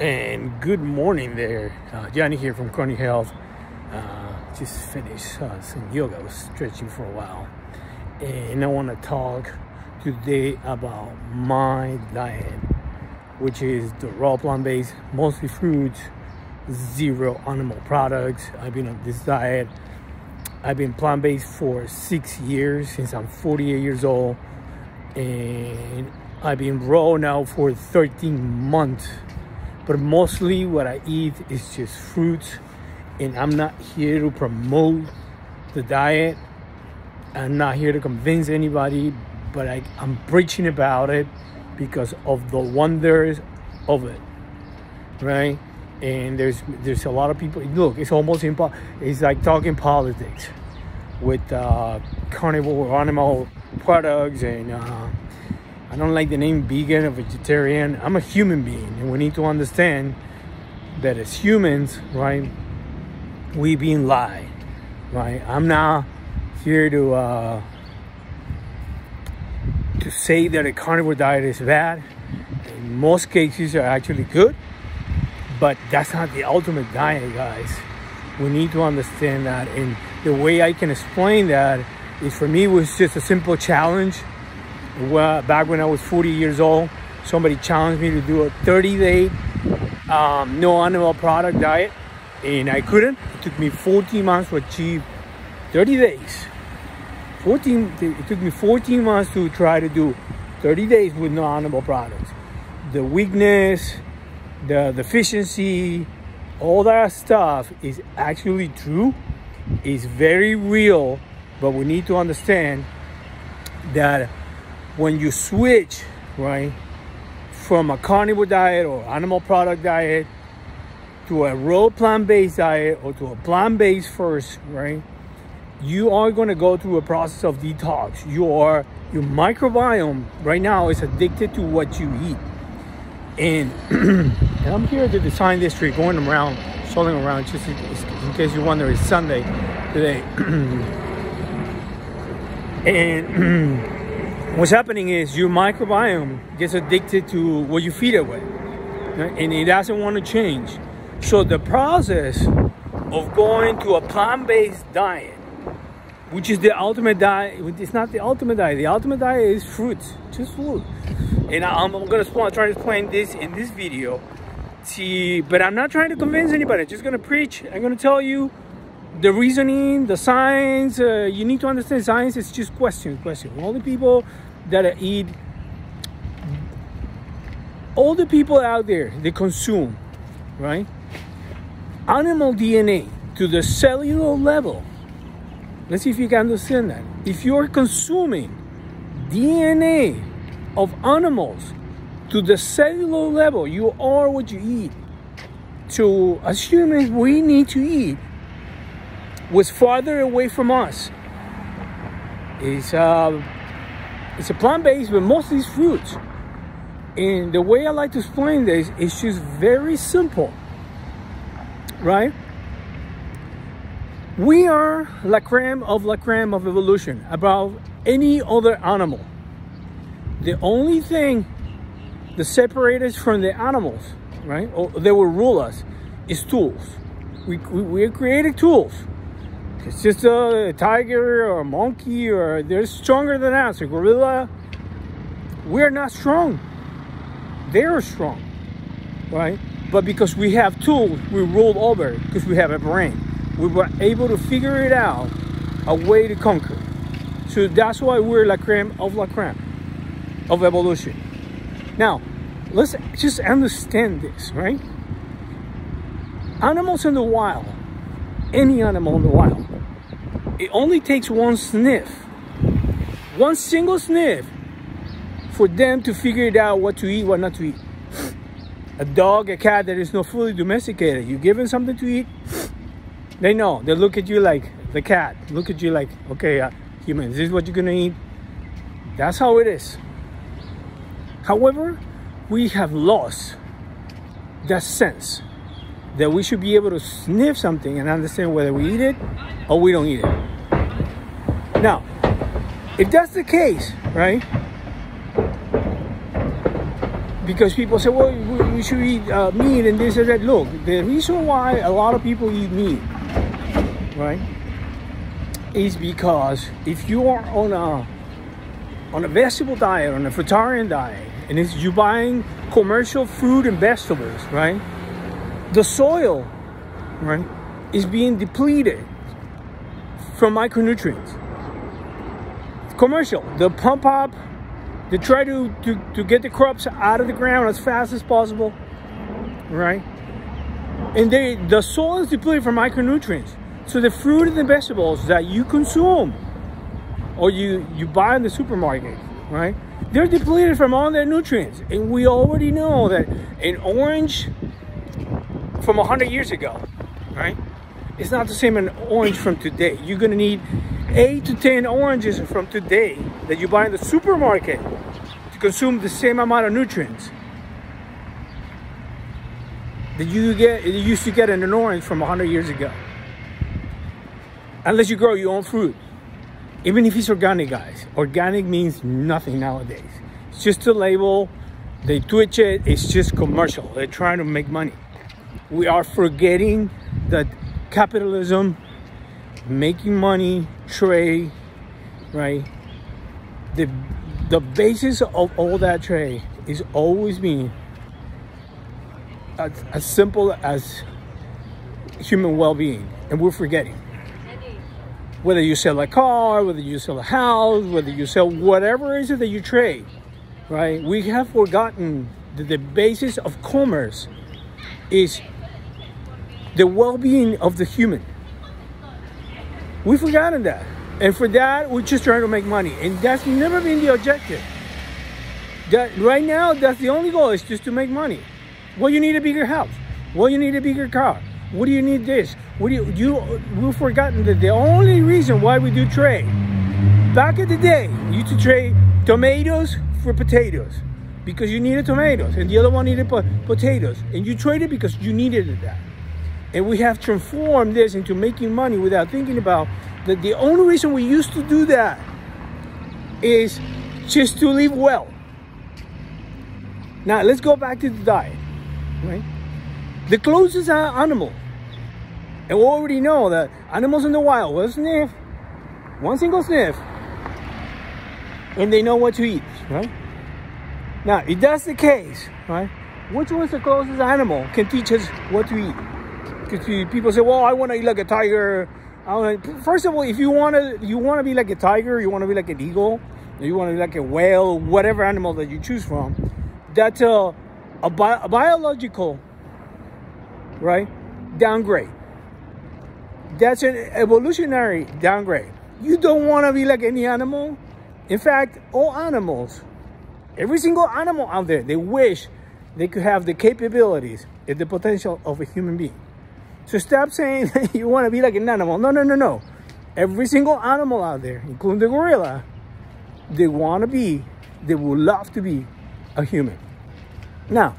And good morning there, Johnny here from Chronic Health. Just finished some yoga, was stretching for a while. And I want to talk today about my diet, which is the raw plant-based, mostly fruits, zero animal products. I've been on this diet. I've been plant-based for 6 years, since I'm 48 years old. And I've been raw now for 13 months. But mostly what I eat is just fruits, and I'm not here to promote the diet. I'm not here to convince anybody, but I'm preaching about it because of the wonders of it, right? And there's a lot of people. Look, it's almost impossible. It's like talking politics with carnivore animal products, and I don't like the name vegan or vegetarian. I'm a human being, and we need to understand that as humans, right, we being lied, right? I'm not here to say that a carnivore diet is bad. In most cases, are actually good, but that's not the ultimate diet, guys. We need to understand that, and the way I can explain that is, for me, it was just a simple challenge. Well, back when I was 40 years old, somebody challenged me to do a 30-day no animal product diet, and I couldn't. It took me 14 months to achieve 30 days. It took me 14 months to try to do 30 days with no animal products. The weakness, the deficiency, all that stuff is actually true. It's very real, but we need to understand that when you switch, right, from a carnivore diet or animal product diet to a raw plant-based diet, or to a plant-based first, right, you are going to go through a process of detox. Your microbiome right now is addicted to what you eat. And I'm here at the design district, going around, strolling around, just in case you wonder, it's Sunday today. And what's happening is your microbiome gets addicted to what you feed it with, and it doesn't want to change. So the process of going to a plant-based diet, which is the ultimate diet, it's not the ultimate diet. The ultimate diet is fruits, just food. And I'm going to try to explain this in this video. See, but I'm not trying to convince anybody. I'm just going to preach. I'm going to tell you the reasoning, the science. You need to understand science is just question. All the people that eat, all the people out there, they consume, right, animal DNA to the cellular level. Let's see if you can understand that. If you're consuming DNA of animals to the cellular level, you are what you eat. So as humans, we need to eat was farther away from us. It's a plant-based, but mostly it's fruits. And the way I like to explain this is just very simple, right? We are la crème of evolution above any other animal. The only thing that separates us from the animals, right, or that will rule us, is tools. We are created tools. It's just a tiger or a monkey, or they're stronger than us, a gorilla. We're not strong. They're strong, right? But because we have tools, we rule over, because we have a brain. We were able to figure it out, a way to conquer. So that's why we're la crème of evolution. Now, let's just understand this, right? Animals in the wild, any animal in the wild, it only takes one sniff, one single sniff, for them to figure it out what to eat, what not to eat. A dog, a cat that is not fully domesticated, you give them something to eat, they know. They look at you like, the cat, look at you like, okay, human, is this what you're gonna eat? That's how it is. However, we have lost that sense that we should be able to sniff something and understand whether we eat it or we don't eat it. Now, if that's the case, right, because people say, well, you should eat meat and this and that. Look, the reason why a lot of people eat meat, right, is because if you are on a vegetable diet, on a fruitarian diet, and it's, you're buying commercial fruit and vegetables, right, the soil, right, is being depleted from micronutrients. It's commercial. They pump up, they try to get the crops out of the ground as fast as possible, right? And the soil is depleted from micronutrients. So the fruit and the vegetables that you consume or you buy in the supermarket, right? They're depleted from all their nutrients. And we already know that an orange from 100 years ago, right? It's not the same an orange from today. You're gonna need 8 to 10 oranges from today that you buy in the supermarket to consume the same amount of nutrients that you used to get in an orange from 100 years ago. Unless you grow your own fruit. Even if it's organic, guys. Organic means nothing nowadays. It's just a label. They twitch it. It's just commercial. They're trying to make money. We are forgetting that capitalism, making money, trade, right? The basis of all that trade is always been as simple as human well-being. And we're forgetting. Whether you sell a car, whether you sell a house, whether you sell whatever it is that you trade, right? We have forgotten that the basis of commerce is the well-being of the human. We've forgotten that. And for that, we're just trying to make money. And that's never been the objective. That right now, that's the only goal, is just to make money. Well, you need a bigger house. Well, you need a bigger car. What do you need this? What do we've forgotten that the only reason why we do trade. Back in the day, you used to trade tomatoes for potatoes because you needed tomatoes and the other one needed potatoes. And you traded because you needed that. And we have transformed this into making money without thinking about that the only reason we used to do that is just to live well. Now, let's go back to the diet, right? The closest animal, and we already know that animals in the wild will sniff, one single sniff, and they know what to eat, right? Now, if that's the case, right, which one's the closest animal can teach us what to eat? Because people say, well, I want to eat like a tiger. First of all, if you want to be like a tiger, you want to be like an eagle, or you want to be like a whale, whatever animal that you choose from, that's a biological, right, downgrade. That's an evolutionary downgrade. You don't want to be like any animal. In fact, all animals, every single animal out there, they wish they could have the capabilities and the potential of a human being. So stop saying you want to be like an animal. No, no, no, no. Every single animal out there, including the gorilla, they would love to be a human. Now,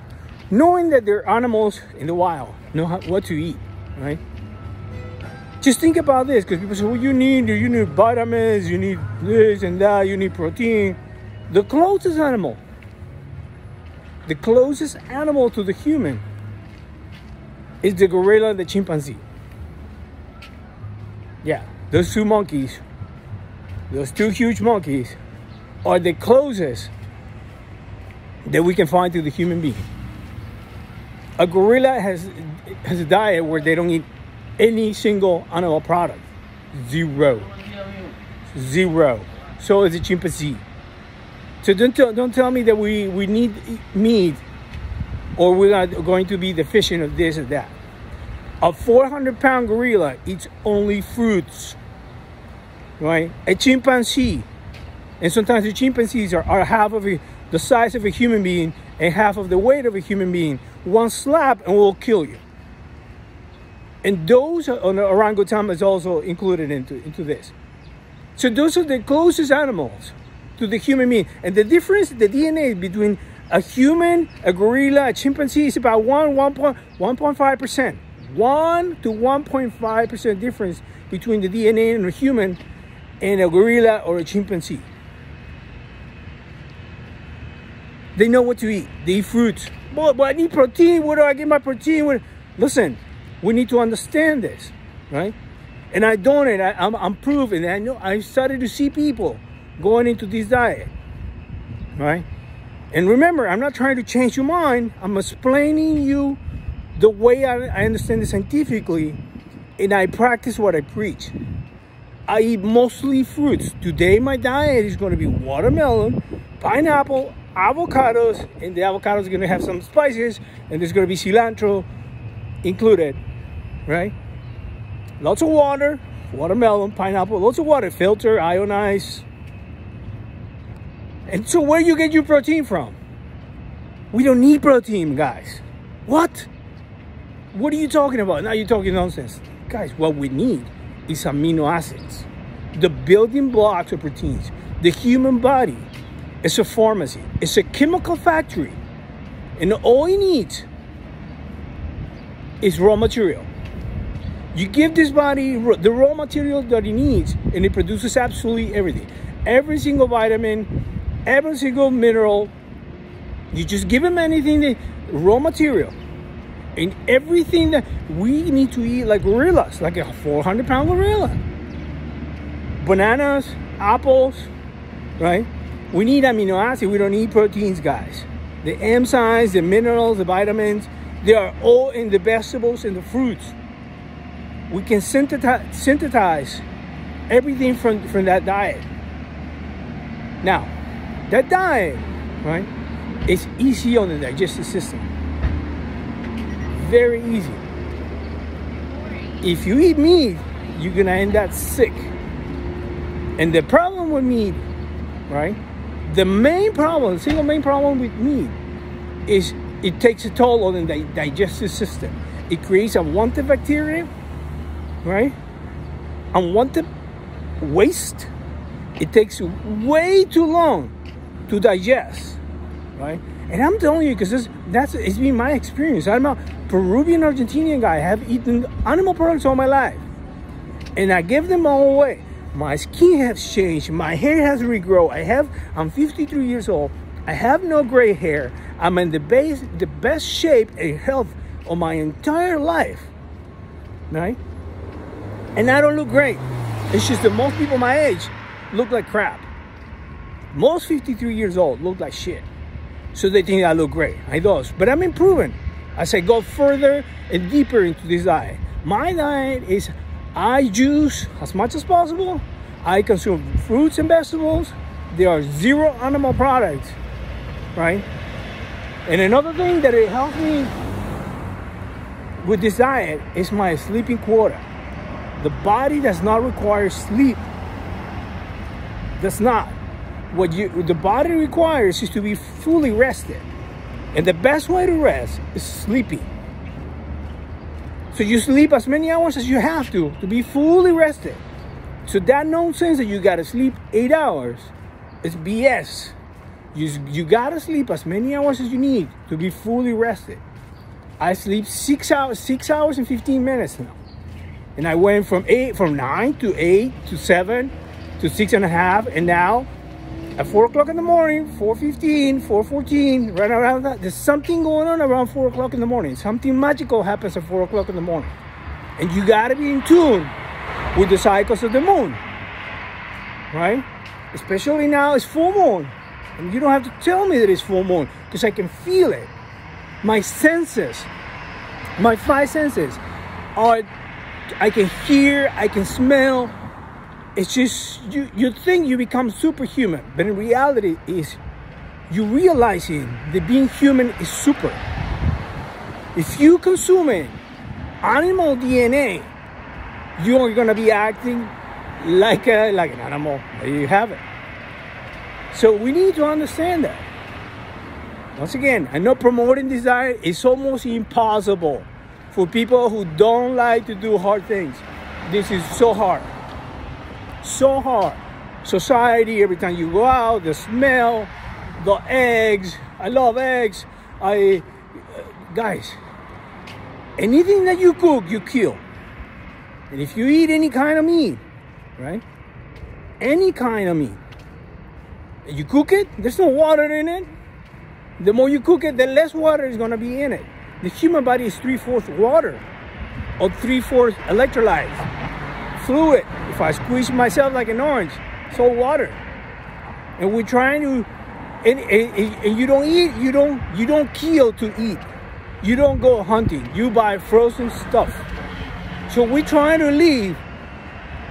knowing that there are animals in the wild, know what to eat, right? Just think about this, because people say, well, you need vitamins, you need this and that, you need protein. The closest animal to the human is the gorilla and the chimpanzee. Yeah, those two monkeys, those two huge monkeys are the closest that we can find to the human being. A gorilla has a diet where they don't eat any single animal product. Zero. Zero. So is a chimpanzee. So don't tell me that we need meat or we're not going to be deficient of this or that. A 400-pound gorilla eats only fruits, right? A chimpanzee, and sometimes the chimpanzees are half of the size of a human being and half of the weight of a human being. One slap and we'll kill you. And those on the orangutan is also included into this. So those are the closest animals to the human being. And the difference, the DNA between a human, a gorilla, a chimpanzee is about 1.5%. 1 to 1.5% difference between the DNA in a human and a gorilla or a chimpanzee. They know what to eat. They eat fruits. But I need protein. Where do I get my protein? Listen, we need to understand this, right? And I don't. And I'm proving. I know. I started to see people going into this diet, right? And remember, I'm not trying to change your mind. I'm explaining you the way I understand it scientifically, and I practice what I preach. I eat mostly fruits. Today, my diet is going to be watermelon, pineapple, avocados, and the avocados are going to have some spices, and there's going to be cilantro included, right? Lots of water, watermelon, pineapple, lots of water, filter, ionize. And so where you get your protein from? We don't need protein, guys. What? What are you talking about? Now you're talking nonsense. Guys, what we need is amino acids, the building blocks of proteins. The human body is a pharmacy. It's a chemical factory. And all you need is raw material. You give this body the raw material that it needs, and it produces absolutely everything. Every single vitamin, every single mineral. You just give them anything, the raw material, and everything that we need to eat, like gorillas, like a 400-pound gorilla, bananas, apples, right? We need amino acids. We don't need proteins, guys. The enzymes, the minerals, the vitamins, they are all in the vegetables and the fruits. We can synthesize everything from that diet. Now, that diet, right, is easy on the digestive system. Very easy. If you eat meat, you're gonna end up sick. And the problem with meat, right, the main problem, single main problem with meat is it takes a toll on the digestive system. It creates unwanted bacteria, right? Unwanted waste. It takes way too long to digest, right? And I'm telling you, because it's been my experience. I'm a Peruvian Argentinian guy. I have eaten animal products all my life, and I give them all away. My skin has changed. My hair has regrown. I'm 53 years old. I have no gray hair. I'm in the best shape and health of my entire life, right? And I don't look great. It's just that most people my age look like crap. Most 53 years old look like shit. So they think I look great. I don't. But I'm improving as I go further and deeper into this diet. My diet is I juice as much as possible. I consume fruits and vegetables. There are zero animal products, right? And another thing that it helped me with this diet is my sleeping quota. The body does not require sleep. That's not. The body requires is to be fully rested. And the best way to rest is sleeping. So you sleep as many hours as you have to be fully rested. So that nonsense that you gotta sleep 8 hours is BS. You gotta sleep as many hours as you need to be fully rested. I sleep 6 hours and 15 minutes now. And I went from 9 to 8 to 7 to 6.5, and now at 4 o'clock in the morning, 4:15, 4:14, right around that, there's something going on around 4 o'clock in the morning. Something magical happens at 4 o'clock in the morning, and you gotta be in tune with the cycles of the moon, right? Especially now it's full moon, and you don't have to tell me that it's full moon because I can feel it. My senses, my 5 senses, are I can hear, I can smell. It's just, you think you become superhuman, but in reality is you realizing that being human is super. If you consume animal DNA, you are going to be acting like an animal. There you have it. So we need to understand that. Once again, I know promoting this diet is almost impossible for people who don't like to do hard things. This is so hard. So hard. Society, every time you go out, the smell, the eggs. I love eggs. Guys, anything that you cook, you kill. And if you eat any kind of meat, right? Any kind of meat. You cook it, there's no water in it. The more you cook it, the less water is going to be in it. The human body is 3/4 water or 3/4 electrolytes, fluid. If I squeeze myself like an orange, it's all water. And we're trying to, and you don't eat, you don't kill to eat. You don't go hunting, you buy frozen stuff. So we're trying to leave,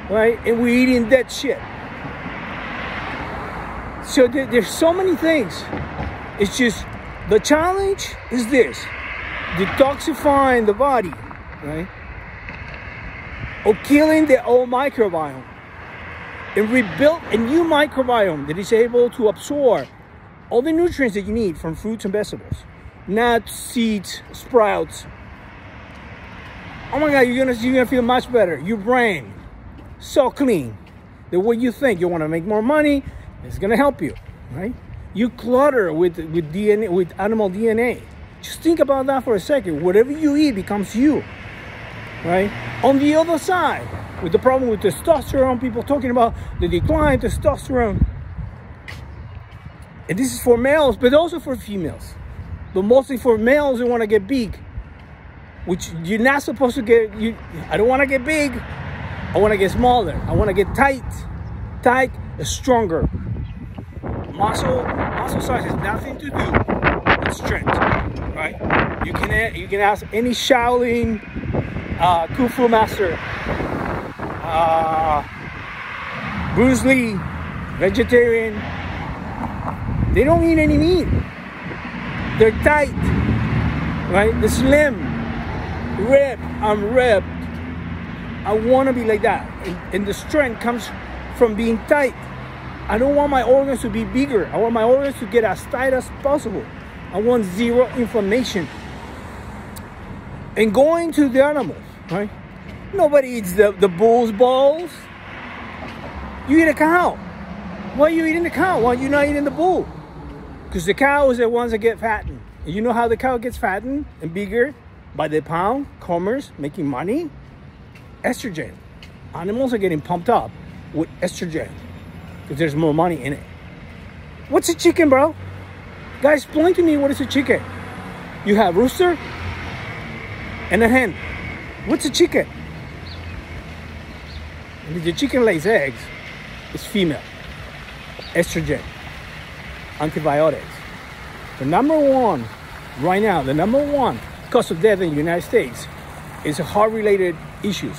right? And we're eating that shit. So there's so many things. It's just, the challenge is this, detoxifying the body, right? Or killing the old microbiome and rebuild a new microbiome that is able to absorb all the nutrients that you need from fruits and vegetables, nuts, seeds, sprouts. Oh my God, you're gonna feel much better. Your brain, so clean. The way you think, you wanna make more money, it's gonna help you, right? You clutter with DNA, with animal DNA. Just think about that for a second. Whatever you eat becomes you, right? On the other side, with the problem with testosterone, people talking about the decline of testosterone. And this is for males, but also for females. But mostly for males who wanna get big. Which you're not supposed to get. I don't want to get big. I want to get smaller. I want to get tight. Tight is stronger. Muscle size has nothing to do with strength, right? You can ask any Shaolin Kung Fu master, Bruce Lee, vegetarian. They don't eat any meat. They're tight, right? They're slim. Ripped, I'm ripped. I want to be like that, and the strength comes from being tight. I don't want my organs to be bigger. I want my organs to get as tight as possible. I want zero inflammation. And going to the animals, right? Nobody eats the bull's balls. You eat a cow. Why are you eating the cow? Why are you not eating the bull? Because the cow is the ones that get fattened. And you know how the cow gets fattened and bigger? By the pound, commerce, making money, estrogen. Animals are getting pumped up with estrogen because there's more money in it. What's a chicken, bro? Guys, explain to me what is a chicken. You have rooster and a hen. What's a chicken? And if the chicken lays eggs, it's female. Estrogen, antibiotics. The number one, right now, the number one cause of death in the United States is heart-related issues.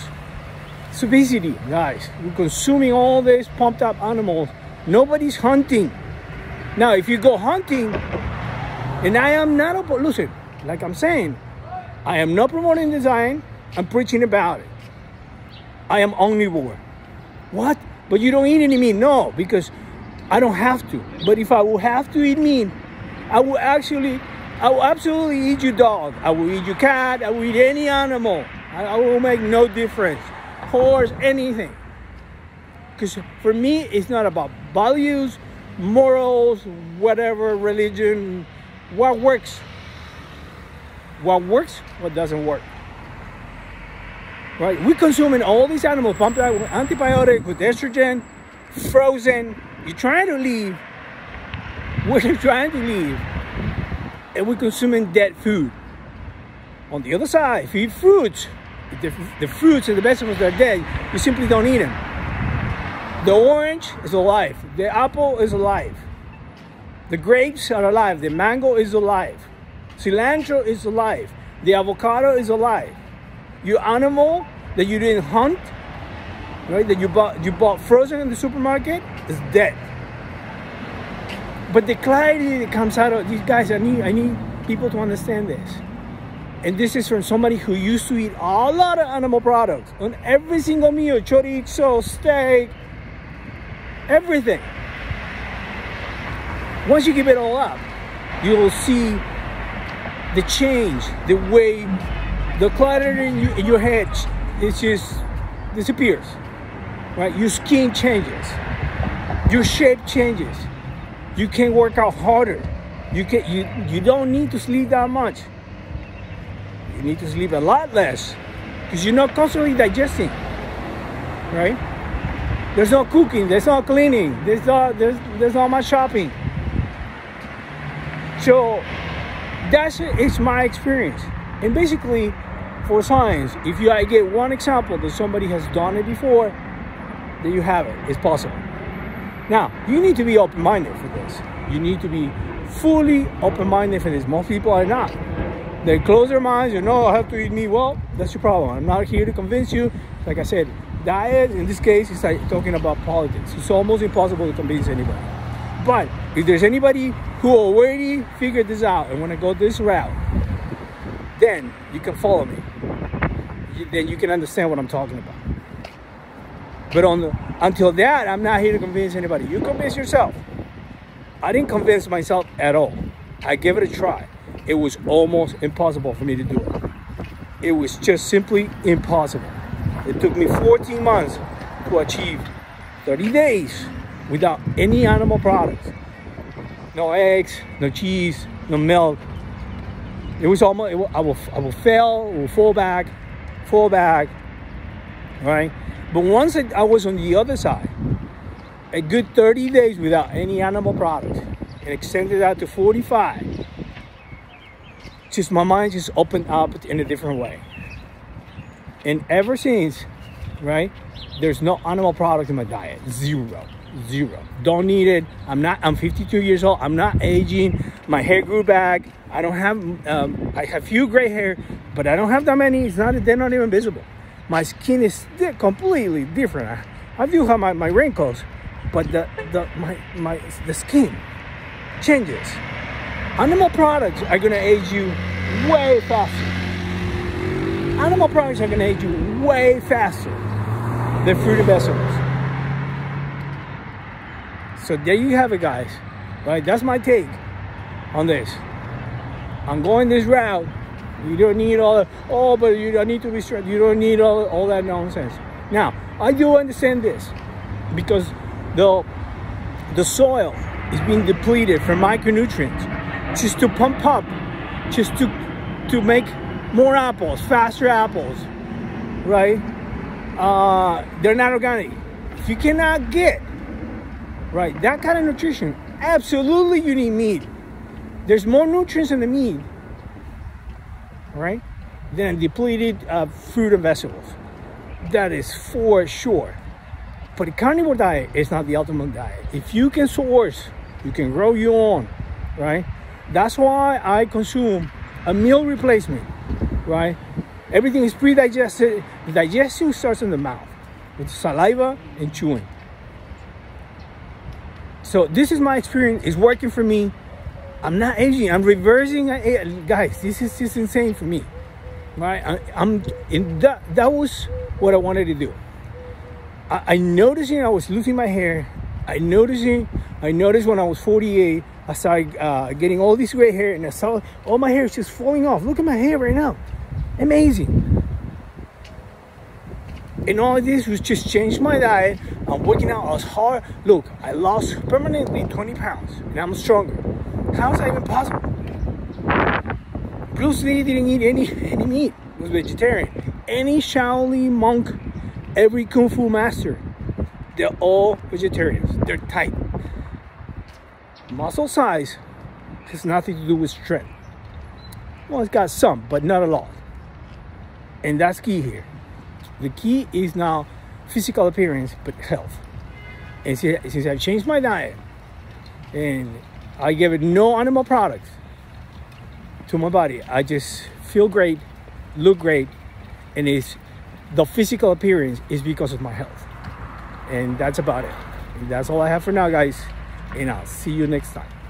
It's obesity, guys. We're consuming all these pumped-up animals. Nobody's hunting. Now, if you go hunting, and I am not listen, like I'm saying, I am not promoting design. I'm preaching about it. I am omnivore. What? But you don't eat any meat? No, because I don't have to. But if I would have to eat meat, I will absolutely eat your dog. I will eat your cat. I will eat any animal. I will make no difference. Horse, anything. Because for me, it's not about values, morals, whatever, religion. What works? What works? What doesn't work? Right? We're consuming all these animals, pumped out with antibiotics, with estrogen, frozen. You're trying to leave. We're trying to leave. And we're consuming dead food. On the other side, if you eat fruits, the fruits and the vegetables that are dead, you simply don't eat them. The orange is alive. The apple is alive. The grapes are alive. The mango is alive. Cilantro is alive. The avocado is alive. Your animal that you didn't hunt, right, that you bought frozen in the supermarket, is dead. But the clarity that comes out of these guys, I need people to understand this. And this is from somebody who used to eat a lot of animal products. On every single meal, chorizo, steak, everything. Once you give it all up, you will see the change, the way, the clutter in your head, it just disappears, right? Your skin changes, your shape changes. You can work out harder. You don't need to sleep that much. You need to sleep a lot less because you're not constantly digesting, right? There's no cooking. There's no cleaning. There's not much shopping. So it's my experience. And basically, for science, if you get one example that somebody has done it before, then you have it. It's possible. Now, you need to be open-minded for this. You need to be fully open-minded for this. Most people are not. They close their minds. You know, I have to eat meat. Well, that's your problem. I'm not here to convince you. Like I said, diet, in this case, it's like talking about politics. It's almost impossible to convince anybody. But if there's anybody who already figured this out and want to go this route, then you can follow me. Then you can understand what I'm talking about. But until that, I'm not here to convince anybody. You convince yourself. I didn't convince myself at all. I gave it a try. It was almost impossible for me to do it. It was just simply impossible. It took me 14 months to achieve 30 days without any animal products. No eggs, no cheese, no milk. It was almost, I will fail, I will fall back, right? But once I was on the other side, a good 30 days without any animal products, and extended out to 45, just my mind just opened up in a different way. And ever since, right, there's no animal product in my diet. Zero. Don't need it. I'm 52 years old. I'm not aging. My hair grew back. I don't have, I have few gray hair, but I don't have that many. It's not, they're not even visible. My skin is completely different. I do have my wrinkles, but the skin changes. Animal products are gonna age you way faster. Animal products are gonna age you way faster than fruit and vegetables. So there you have it, guys. Right, that's my take on this. I'm going this route. You don't need all that. Oh, but you don't need to be stressed. You don't need all that nonsense. Now, I do understand this because the soil is being depleted from micronutrients just to pump up, just to make more apples, faster apples, right? They're not organic. If you cannot get right that kind of nutrition, absolutely you need meat. There's more nutrients in the meat, right, than depleted fruit and vegetables. That is for sure. But the carnivore diet is not the ultimate diet. If you can source, you can grow your own, right? That's why I consume a meal replacement, right? Everything is pre-digested. The digestion starts in the mouth with saliva and chewing. So this is my experience. It's working for me. I'm not aging. I'm reversing. Guys, this is just insane for me, right? That was what I wanted to do. I noticed I was losing my hair. I noticed when I was 48, I started getting all this gray hair, and I saw all my hair is just falling off. Look at my hair right now. Amazing. And all of this was just changed my diet. I'm working out as hard. Look, I lost permanently 20 pounds, and I'm stronger. How is that even possible? Bruce Lee didn't eat any meat. He was vegetarian. Any Shaolin monk, every Kung Fu master, they're all vegetarians. They're tight. Muscle size has nothing to do with strength. Well, it's got some, but not a lot. And that's key here. The key is now physical appearance, but health. And since I've changed my diet, and I gave it no animal products to my body, I just feel great, look great, and it's the physical appearance is because of my health. And that's about it. And that's all I have for now, guys. And I'll see you next time.